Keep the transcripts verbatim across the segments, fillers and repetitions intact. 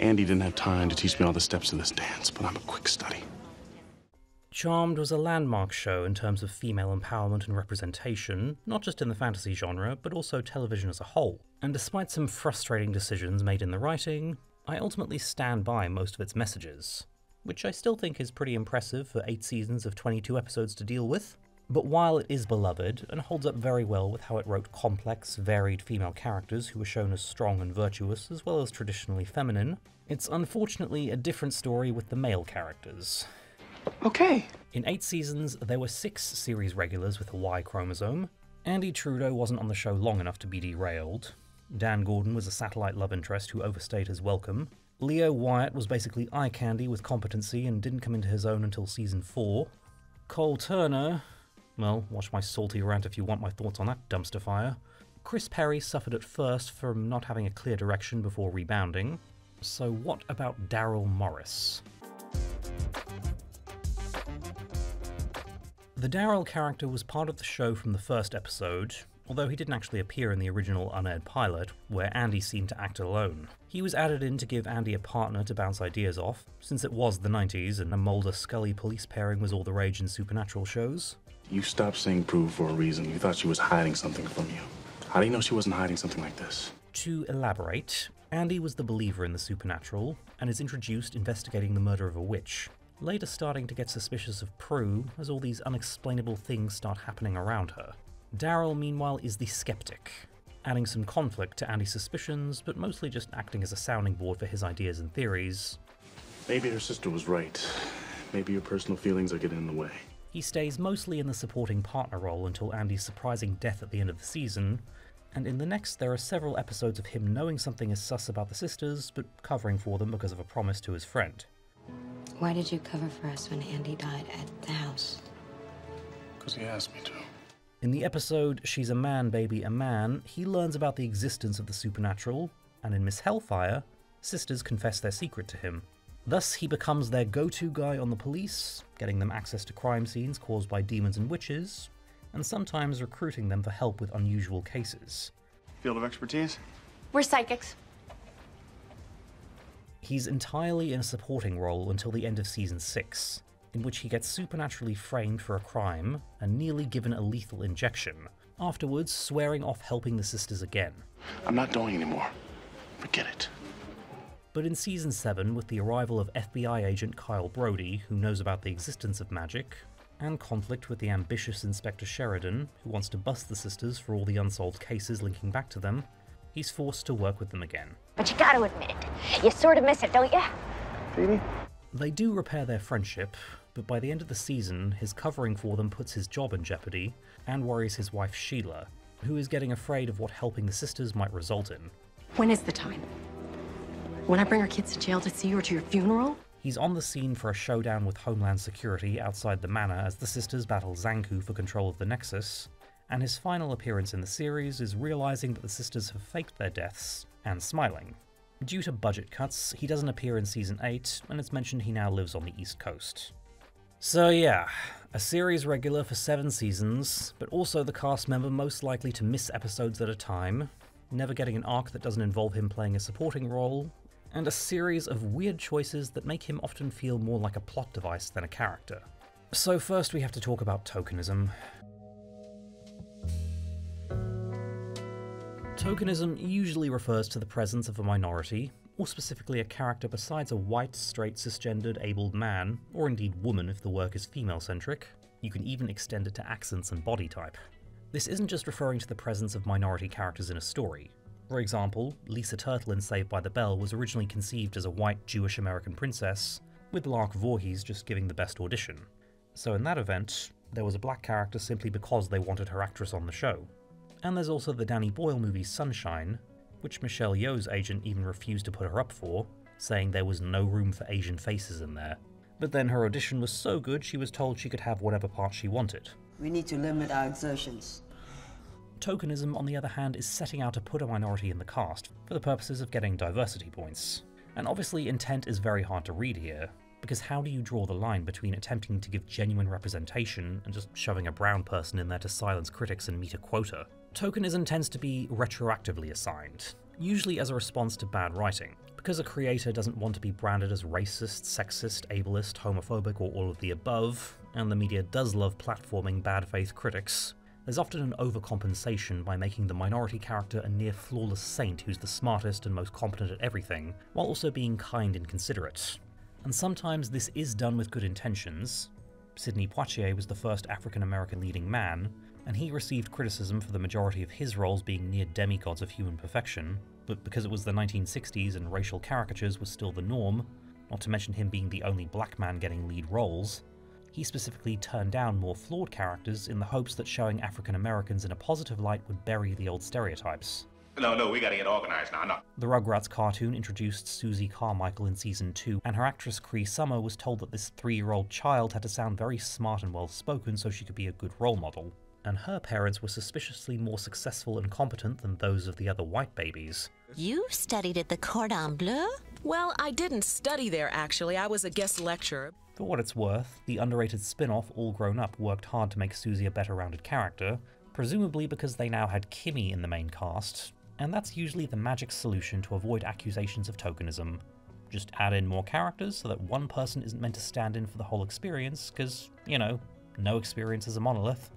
Andy didn't have time to teach me all the steps of this dance, but I'm a quick study. Charmed was a landmark show in terms of female empowerment and representation, not just in the fantasy genre, but also television as a whole. And despite some frustrating decisions made in the writing, I ultimately stand by most of its messages, which I still think is pretty impressive for eight seasons of twenty-two episodes to deal with. But while it is beloved, and holds up very well with how it wrote complex, varied female characters who were shown as strong and virtuous, as well as traditionally feminine, it's unfortunately a different story with the male characters. Okay. In eight seasons, there were six series regulars with a Y chromosome. Andy Trudeau wasn't on the show long enough to be derailed. Dan Gordon was a satellite love interest who overstayed his welcome. Leo Wyatt was basically eye candy with competency and didn't come into his own until season four. Cole Turner... well, watch my salty rant if you want my thoughts on that dumpster fire. Chris Perry suffered at first from not having a clear direction before rebounding. So what about Darryl Morris? The Darryl character was part of the show from the first episode, although he didn't actually appear in the original unaired pilot, where Andy seemed to act alone. He was added in to give Andy a partner to bounce ideas off, since it was the nineties and a Mulder Scully police pairing was all the rage in supernatural shows. You stopped saying prove for a reason. You thought she was hiding something from you. How do you know she wasn't hiding something like this? To elaborate, Andy was the believer in the supernatural, and is introduced investigating the murder of a witch. Later starting to get suspicious of Prue as all these unexplainable things start happening around her. Darryl, meanwhile, is the skeptic, adding some conflict to Andy's suspicions, but mostly just acting as a sounding board for his ideas and theories. Maybe her sister was right. Maybe your personal feelings are getting in the way. He stays mostly in the supporting partner role until Andy's surprising death at the end of the season, and in the next there are several episodes of him knowing something is sus about the sisters, but covering for them because of a promise to his friend. Why did you cover for us when Andy died at the house? Because he asked me to. In the episode She's a Man, Baby, a Man, he learns about the existence of the supernatural, and in Miss Hellfire, sisters confess their secret to him. Thus, he becomes their go-to guy on the police, getting them access to crime scenes caused by demons and witches, and sometimes recruiting them for help with unusual cases. Field of expertise? We're psychics. He's entirely in a supporting role until the end of season six, in which he gets supernaturally framed for a crime and nearly given a lethal injection, afterwards swearing off helping the sisters again. I'm not doing anymore. Forget it. But in season seven, with the arrival of F B I agent Kyle Brody, who knows about the existence of magic, and conflict with the ambitious Inspector Sheridan, who wants to bust the sisters for all the unsolved cases linking back to them, he's forced to work with them again. But you gotta admit it, you sort of miss it, don't you? Baby? They do repair their friendship, but by the end of the season, his covering for them puts his job in jeopardy, and worries his wife Sheila, who is getting afraid of what helping the sisters might result in. When is the time? When I bring our kids to jail to see you or to your funeral? He's on the scene for a showdown with Homeland Security outside the manor as the sisters battle Zankou for control of the Nexus, and his final appearance in the series is realizing that the sisters have faked their deaths, and smiling. Due to budget cuts, he doesn't appear in season eight, and it's mentioned he now lives on the East Coast. So yeah, a series regular for seven seasons, but also the cast member most likely to miss episodes at a time, never getting an arc that doesn't involve him playing a supporting role, and a series of weird choices that make him often feel more like a plot device than a character. So first we have to talk about tokenism. Tokenism usually refers to the presence of a minority, or specifically a character besides a white, straight, cisgendered, abled man, or indeed woman if the work is female-centric. You can even extend it to accents and body type. This isn't just referring to the presence of minority characters in a story. For example, Lisa Turtle in Saved by the Bell was originally conceived as a white Jewish-American princess, with Lark Voorhees just giving the best audition. So in that event, there was a black character simply because they wanted her actress on the show. And there's also the Danny Boyle movie Sunshine, which Michelle Yeoh's agent even refused to put her up for, saying there was no room for Asian faces in there. But then her audition was so good she was told she could have whatever part she wanted. We need to limit our exertions. Tokenism, on the other hand, is setting out to put a minority in the cast for the purposes of getting diversity points. And obviously intent is very hard to read here, because how do you draw the line between attempting to give genuine representation and just shoving a brown person in there to silence critics and meet a quota? Tokenism tends to be retroactively assigned, usually as a response to bad writing, because a creator doesn't want to be branded as racist, sexist, ableist, homophobic, or all of the above, and the media does love platforming bad faith critics, there's often an overcompensation by making the minority character a near flawless saint who's the smartest and most competent at everything, while also being kind and considerate. And sometimes this is done with good intentions. Sidney Poitier was the first African-American leading man, and he received criticism for the majority of his roles being near demigods of human perfection, but because it was the nineteen sixties and racial caricatures was still the norm, not to mention him being the only black man getting lead roles, he specifically turned down more flawed characters in the hopes that showing African-Americans in a positive light would bury the old stereotypes. No, no, we gotta get organized now, no. The Rugrats cartoon introduced Susie Carmichael in season two, and her actress Cree Summer was told that this three-year-old child had to sound very smart and well-spoken so she could be a good role model, and her parents were suspiciously more successful and competent than those of the other white babies. You studied at the Cordon Bleu? Well, I didn't study there, actually. I was a guest lecturer. For what it's worth, the underrated spin-off All Grown Up worked hard to make Susie a better-rounded character, presumably because they now had Kimmy in the main cast, and that's usually the magic solution to avoid accusations of tokenism. Just add in more characters so that one person isn't meant to stand in for the whole experience, because, you know, no experience is a monolith.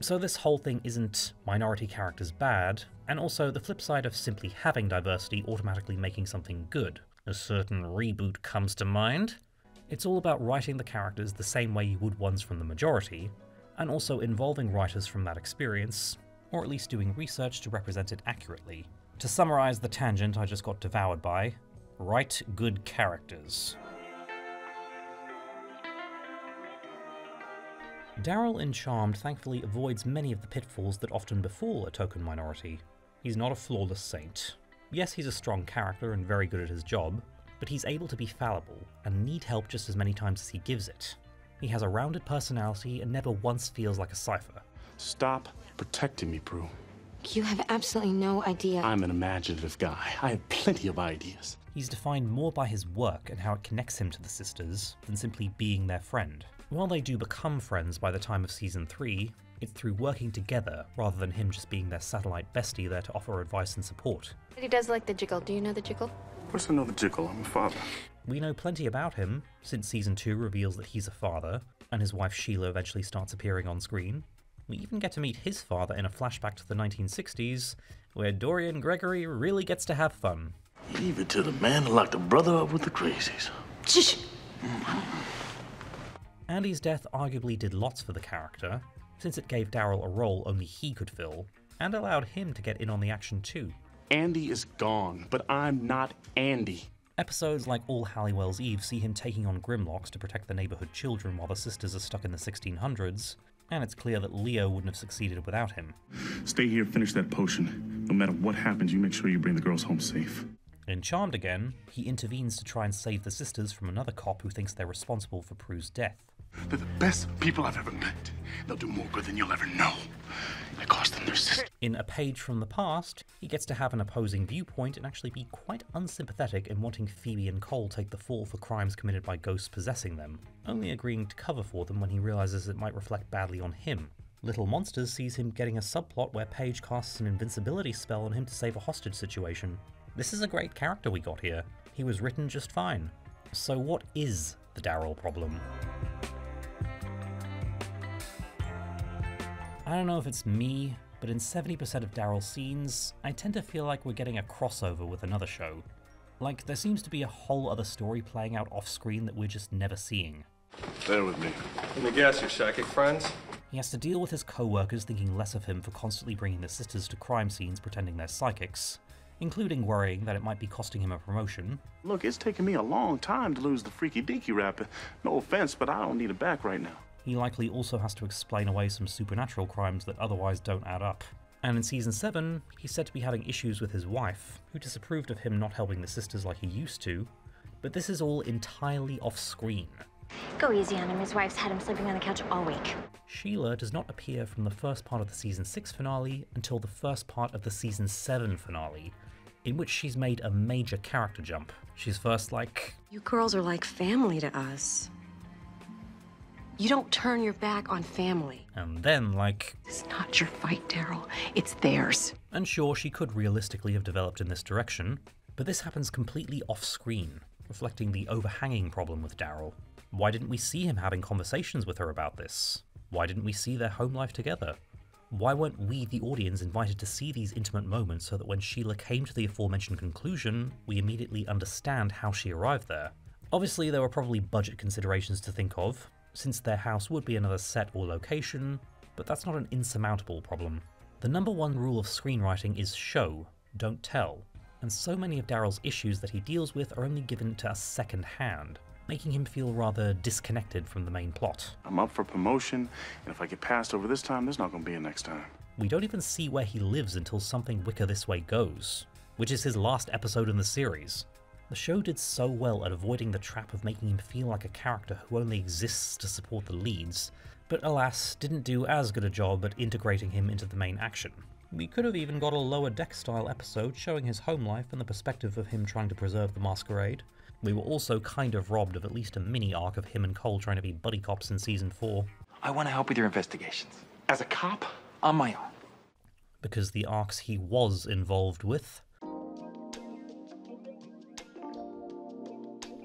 So this whole thing isn't minority characters bad, and also the flip side of simply having diversity automatically making something good. A certain reboot comes to mind. It's all about writing the characters the same way you would ones from the majority, and also involving writers from that experience, or at least doing research to represent it accurately. To summarise the tangent I just got devoured by, write good characters. Darryl in Charmed thankfully avoids many of the pitfalls that often befall a token minority. He's not a flawless saint. Yes, he's a strong character and very good at his job, but he's able to be fallible, and need help just as many times as he gives it. He has a rounded personality and never once feels like a cipher. Stop protecting me, Prue. You have absolutely no idea. I'm an imaginative guy. I have plenty of ideas. He's defined more by his work and how it connects him to the sisters than simply being their friend. While they do become friends by the time of season three, it's through working together rather than him just being their satellite bestie there to offer advice and support. He does like the jiggle. Do you know the jiggle? Of course I know the jiggle, I'm a father. We know plenty about him, since season two reveals that he's a father, and his wife Sheila eventually starts appearing on screen. We even get to meet his father in a flashback to the nineteen sixties, where Dorian Gregory really gets to have fun. Leave it to the man to lock the brother up with the crazies. Andy's death arguably did lots for the character, since it gave Darryl a role only he could fill, and allowed him to get in on the action too. Andy is gone, but I'm not Andy. Episodes like All Halliwell's Eve see him taking on Grimlocks to protect the neighbourhood children while the sisters are stuck in the sixteen hundreds, and it's clear that Leo wouldn't have succeeded without him. Stay here, finish that potion. No matter what happens, you make sure you bring the girls home safe. In Charmed again, he intervenes to try and save the sisters from another cop who thinks they're responsible for Prue's death. They're the best people I've ever met. They'll do more good than you'll ever know. I cost them their sister. In A Page from the Past, he gets to have an opposing viewpoint and actually be quite unsympathetic in wanting Phoebe and Cole take the fall for crimes committed by ghosts possessing them, only agreeing to cover for them when he realizes it might reflect badly on him. Little Monsters sees him getting a subplot where Paige casts an invincibility spell on him to save a hostage situation. This is a great character we got here. He was written just fine. So what is the Darryl problem? I don't know if it's me, but in seventy percent of Darryl's scenes, I tend to feel like we're getting a crossover with another show. Like, there seems to be a whole other story playing out off-screen that we're just never seeing. Bear with me. Let me guess, your psychic friends? He has to deal with his co-workers thinking less of him for constantly bringing the sisters to crime scenes pretending they're psychics, including worrying that it might be costing him a promotion. Look, it's taken me a long time to lose the freaky-deaky rap. No offense, but I don't need it back right now. He likely also has to explain away some supernatural crimes that otherwise don't add up. And in season seven, he's said to be having issues with his wife, who disapproved of him not helping the sisters like he used to, but this is all entirely off-screen. Go easy on him, his wife's had him sleeping on the couch all week. Sheila does not appear from the first part of the season six finale until the first part of the season seven finale, in which she's made a major character jump. She's first like, "You girls are like family to us. You don't turn your back on family." And then, like, "It's not your fight, Darryl. It's theirs." And sure, she could realistically have developed in this direction, But this happens completely off-screen, reflecting the overhanging problem with Darryl. Why didn't we see him having conversations with her about this? Why didn't we see their home life together? Why weren't we, the audience, invited to see these intimate moments so that when Sheila came to the aforementioned conclusion, we immediately understand how she arrived there? Obviously, there were probably budget considerations to think of, since their house would be another set or location, but that's not an insurmountable problem. The number one rule of screenwriting is show, don't tell, and so many of Darryl's issues that he deals with are only given to us second hand, making him feel rather disconnected from the main plot. I'm up for promotion, and if I get passed over this time, there's not going to be a next time. We don't even see where he lives until Something Wicker This Way Goes, which is his last episode in the series. The show did so well at avoiding the trap of making him feel like a character who only exists to support the leads, but alas, didn't do as good a job at integrating him into the main action. We could have even got a lower deck style episode showing his home life and the perspective of him trying to preserve the masquerade. We were also kind of robbed of at least a mini arc of him and Cole trying to be buddy cops in season four. I want to help with your investigations. As a cop, on my own. Because the arcs he was involved with.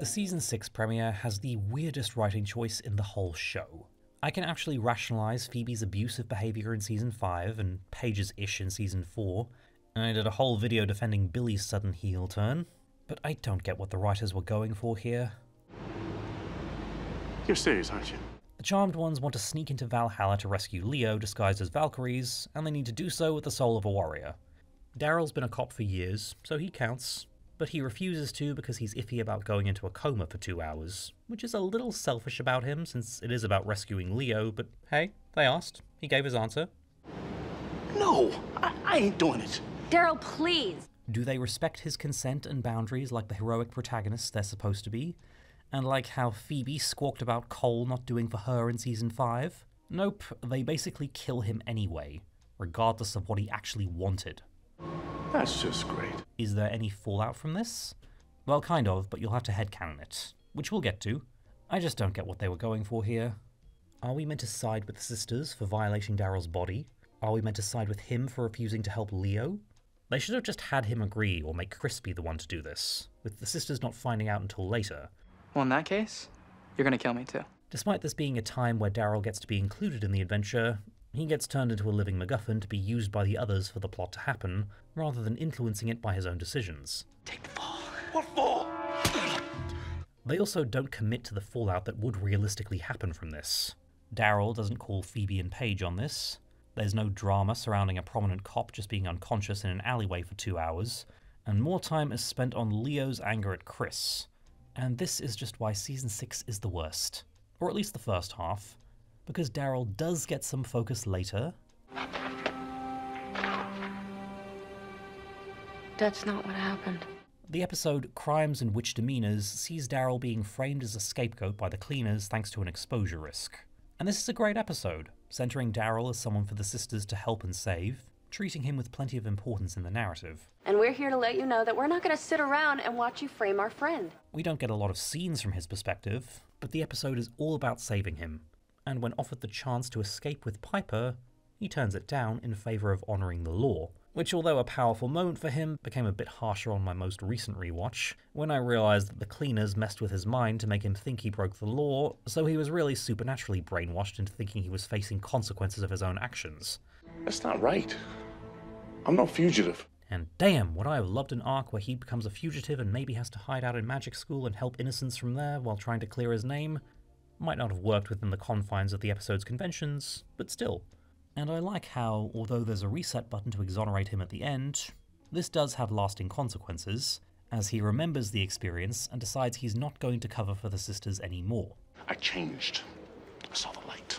The season six premiere has the weirdest writing choice in the whole show. I can actually rationalize Phoebe's abusive behavior in season five and Paige's ish in season four, and I did a whole video defending Billy's sudden heel turn, but I don't get what the writers were going for here. You're serious, aren't you? The Charmed ones want to sneak into Valhalla to rescue Leo disguised as Valkyries, and they need to do so with the soul of a warrior. Darryl's been a cop for years, so he counts, but he refuses to because he's iffy about going into a coma for two hours, which is a little selfish about him since it is about rescuing Leo, but hey, they asked. He gave his answer. No, I, I ain't doing it. Darryl, please. Do they respect his consent and boundaries like the heroic protagonists they're supposed to be? And like how Phoebe squawked about Cole not doing for her in season five? Nope, they basically kill him anyway, regardless of what he actually wanted. That's just great. Is there any fallout from this? Well, kind of, but you'll have to headcanon it, which we'll get to. I just don't get what they were going for here. Are we meant to side with the sisters for violating Darryl's body? Are we meant to side with him for refusing to help Leo? They should have just had him agree or make Crispy the one to do this, with the sisters not finding out until later. Well, in that case, you're gonna kill me too. Despite this being a time where Darryl gets to be included in the adventure, he gets turned into a living MacGuffin to be used by the others for the plot to happen, rather than influencing it by his own decisions. Take the fall. What fall? They also don't commit to the fallout that would realistically happen from this. Darryl doesn't call Phoebe and Paige on this. There's no drama surrounding a prominent cop just being unconscious in an alleyway for two hours. And more time is spent on Leo's anger at Chris. And this is just why season six is the worst. Or at least the first half. Because Darryl does get some focus later. That's not what happened. The episode Crimes and Witch Demeanors sees Darryl being framed as a scapegoat by the cleaners thanks to an exposure risk. And this is a great episode, centering Darryl as someone for the sisters to help and save, treating him with plenty of importance in the narrative. And we're here to let you know that we're not going to sit around and watch you frame our friend. We don't get a lot of scenes from his perspective, but the episode is all about saving him. And when offered the chance to escape with Piper, he turns it down in favour of honouring the law, which, although a powerful moment for him, became a bit harsher on my most recent rewatch, when I realised that the cleaners messed with his mind to make him think he broke the law, so he was really supernaturally brainwashed into thinking he was facing consequences of his own actions. That's not right. I'm no fugitive. And damn, would I have loved an arc where he becomes a fugitive and maybe has to hide out in magic school and help innocents from there while trying to clear his name. Might not have worked within the confines of the episode's conventions, but still. And I like how, although there's a reset button to exonerate him at the end, this does have lasting consequences, as he remembers the experience and decides he's not going to cover for the sisters anymore. I changed. I saw the light.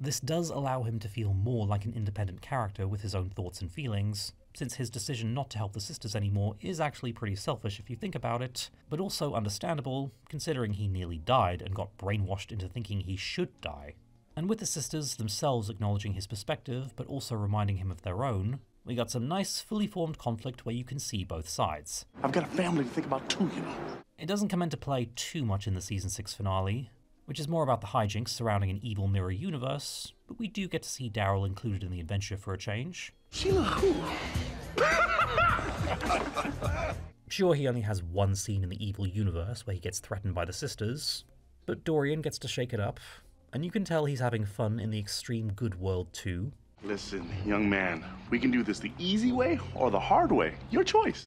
This does allow him to feel more like an independent character with his own thoughts and feelings, since his decision not to help the sisters anymore is actually pretty selfish if you think about it, but also understandable, considering he nearly died and got brainwashed into thinking he should die. And with the sisters themselves acknowledging his perspective, but also reminding him of their own, we got some nice, fully formed conflict where you can see both sides. I've got a family to think about too, you know. It doesn't come into play too much in the season six finale, which is more about the hijinks surrounding an evil mirror universe, but we do get to see Darryl included in the adventure for a change. Sheila, who? Sure, he only has one scene in the evil universe where he gets threatened by the sisters, but Dorian gets to shake it up, and you can tell he's having fun in the extreme good world too. Listen, young man, we can do this the easy way or the hard way. Your choice.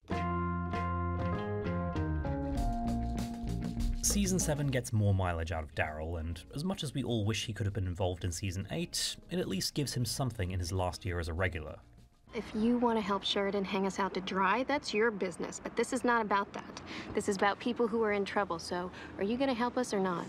Season seven gets more mileage out of Darryl, and as much as we all wish he could have been involved in Season eight, it at least gives him something in his last year as a regular. If you want to help Sheridan hang us out to dry, that's your business, but this is not about that. This is about people who are in trouble, so are you going to help us or not?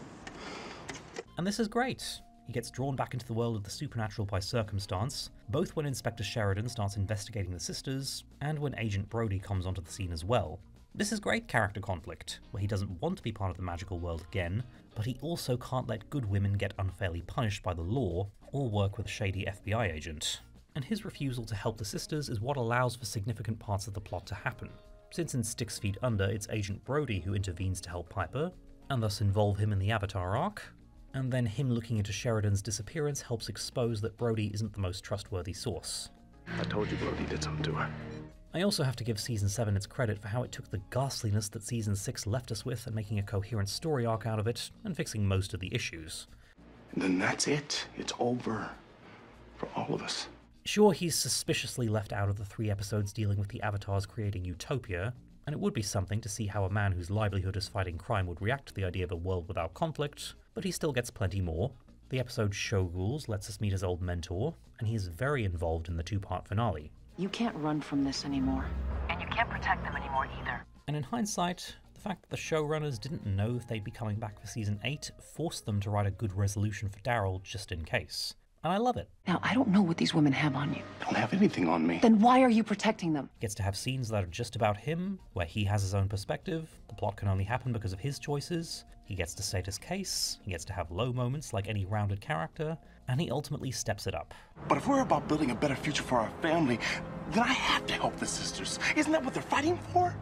And this is great. He gets drawn back into the world of the supernatural by circumstance, both when Inspector Sheridan starts investigating the sisters, and when Agent Brody comes onto the scene as well. This is great character conflict, where he doesn't want to be part of the magical world again, but he also can't let good women get unfairly punished by the law or work with a shady F B I agent. And his refusal to help the sisters is what allows for significant parts of the plot to happen, since in Six Feet Under it's Agent Brody who intervenes to help Piper, and thus involve him in the Avatar arc, and then him looking into Sheridan's disappearance helps expose that Brody isn't the most trustworthy source. I told you Brody did something to her. I also have to give Season seven its credit for how it took the ghastliness that Season six left us with and making a coherent story arc out of it, and fixing most of the issues. And then that's it. It's over. For all of us. Sure, he's suspiciously left out of the three episodes dealing with the Avatars creating Utopia, and it would be something to see how a man whose livelihood is fighting crime would react to the idea of a world without conflict, but he still gets plenty more. The episode Shoguls lets us meet his old mentor, and he is very involved in the two-part finale. You can't run from this anymore. And you can't protect them anymore either. And in hindsight, the fact that the showrunners didn't know if they'd be coming back for Season eight forced them to write a good resolution for Darryl just in case. And I love it. Now, I don't know what these women have on you. They don't have anything on me. Then why are you protecting them? Gets to have scenes that are just about him, where he has his own perspective, the plot can only happen because of his choices, he gets to state his case, he gets to have low moments like any rounded character, and he ultimately steps it up. But if we're about building a better future for our family, then I have to help the sisters. Isn't that what they're fighting for?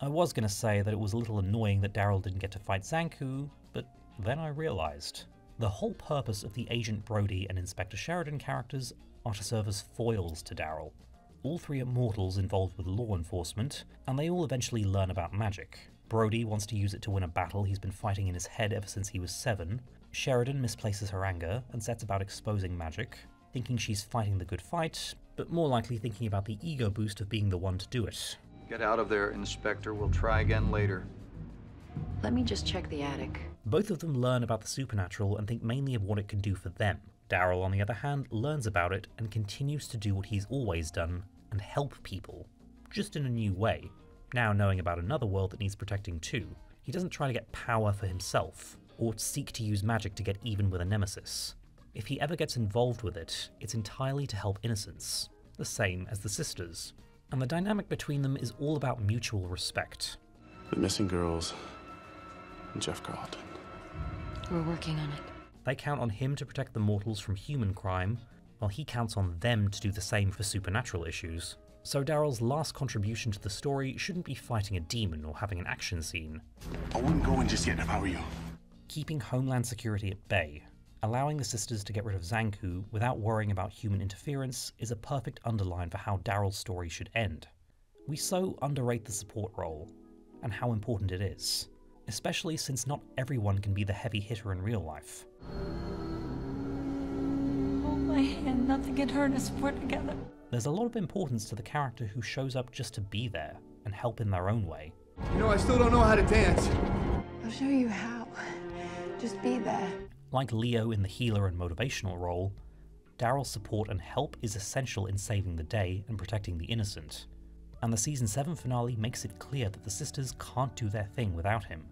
I was gonna say that it was a little annoying that Darryl didn't get to fight Zankou, but then I realized. The whole purpose of the Agent Brody and Inspector Sheridan characters are to serve as foils to Darryl. All three are mortals involved with law enforcement, and they all eventually learn about magic. Brody wants to use it to win a battle he's been fighting in his head ever since he was seven. Sheridan misplaces her anger and sets about exposing magic, thinking she's fighting the good fight, but more likely thinking about the ego boost of being the one to do it. Get out of there, Inspector. We'll try again later. Let me just check the attic. Both of them learn about the supernatural and think mainly of what it can do for them. Darryl, on the other hand, learns about it and continues to do what he's always done and help people, just in a new way, now knowing about another world that needs protecting too. He doesn't try to get power for himself, or seek to use magic to get even with a nemesis. If he ever gets involved with it, it's entirely to help innocence, the same as the sisters. And the dynamic between them is all about mutual respect. The missing girls, Jeff Carlton. We're working on it. They count on him to protect the mortals from human crime, while he counts on them to do the same for supernatural issues. So Darryl's last contribution to the story shouldn't be fighting a demon or having an action scene. I wouldn't go in just yet if I were you. Keeping Homeland Security at bay, allowing the sisters to get rid of Zankou without worrying about human interference is a perfect underline for how Darryl's story should end. We so underrate the support role, and how important it is. Especially since not everyone can be the heavy hitter in real life. Hold my hand, nothing can hurt us, we're together. There's a lot of importance to the character who shows up just to be there and help in their own way. You know, I still don't know how to dance. I'll show you how. Just be there. Like Leo in the healer and motivational role, Darryl's support and help is essential in saving the day and protecting the innocent. And the Season seven finale makes it clear that the sisters can't do their thing without him.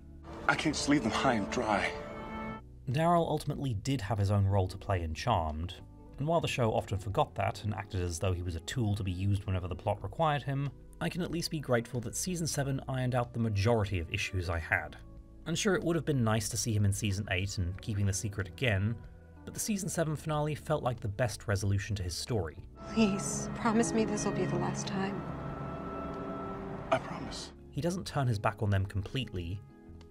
I can't just leave them high and dry. Darryl ultimately did have his own role to play in Charmed, and while the show often forgot that and acted as though he was a tool to be used whenever the plot required him, I can at least be grateful that Season seven ironed out the majority of issues I had. And sure, it would have been nice to see him in Season eight and keeping the secret again, but the Season seven finale felt like the best resolution to his story. Please, promise me this will be the last time. I promise. He doesn't turn his back on them completely,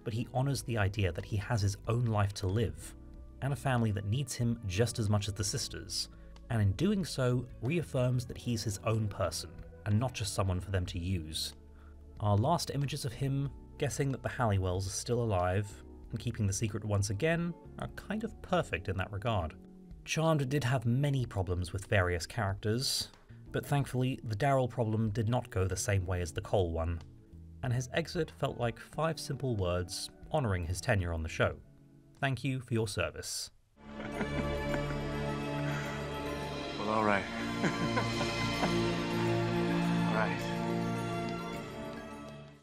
but he honors the idea that he has his own life to live, and a family that needs him just as much as the sisters, and in doing so, reaffirms that he's his own person, and not just someone for them to use. are last images of him guessing that the Halliwells are still alive, and keeping the secret once again are kind of perfect in that regard. Charmed did have many problems with various characters, but thankfully the Darryl problem did not go the same way as the Cole one, and his exit felt like five simple words honouring his tenure on the show. Thank you for your service. Well, alright. Alright.